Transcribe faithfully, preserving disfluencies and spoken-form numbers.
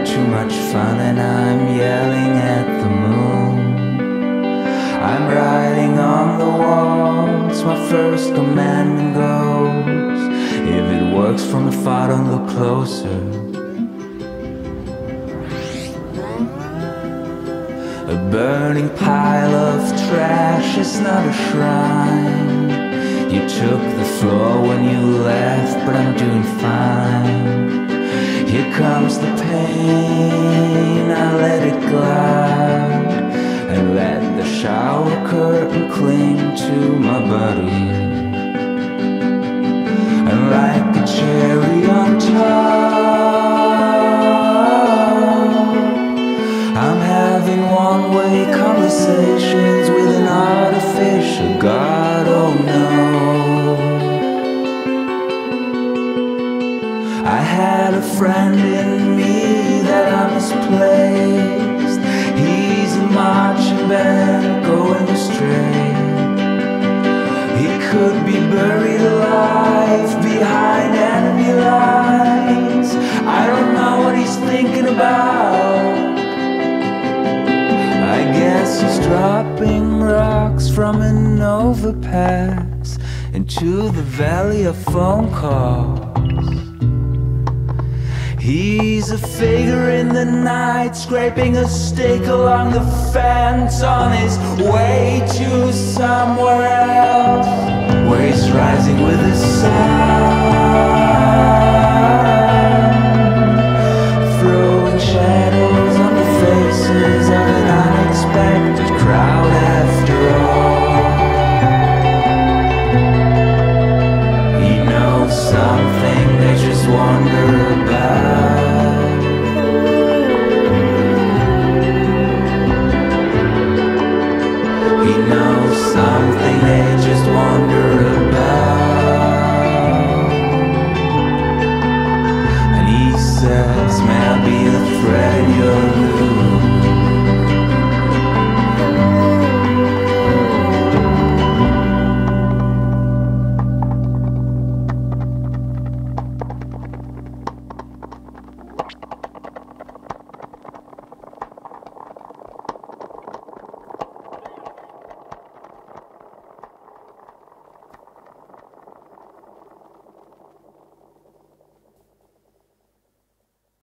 had too much fun and I'm yelling at the moon. I'm writing on the walls, my first commandment goes, if it works from afar, don't look closer. A burning pile of trash is not a shrine. You took the floor when you left, but I'm doing fine. Here comes the pain, I let it glide, and let the shower curtain cling to my body. And like the cherry on top, I'm having one-way conversations with an artificial god, oh no. I had a friend in me that I misplaced. He's a marching band going astray. He could be buried alive behind enemy lines. I don't know what he's thinking about. I guess he's dropping rocks from an overpass into the valley of phone calls. He's a figure in the night, scraping a stick along the fence on his way to somewhere else, where he's rising with a sound, throwing shadows on the faces of an unexpected crowd after all. He knows something they just wonder about. Something they just wonder about. And he says, may I be a thread in your life?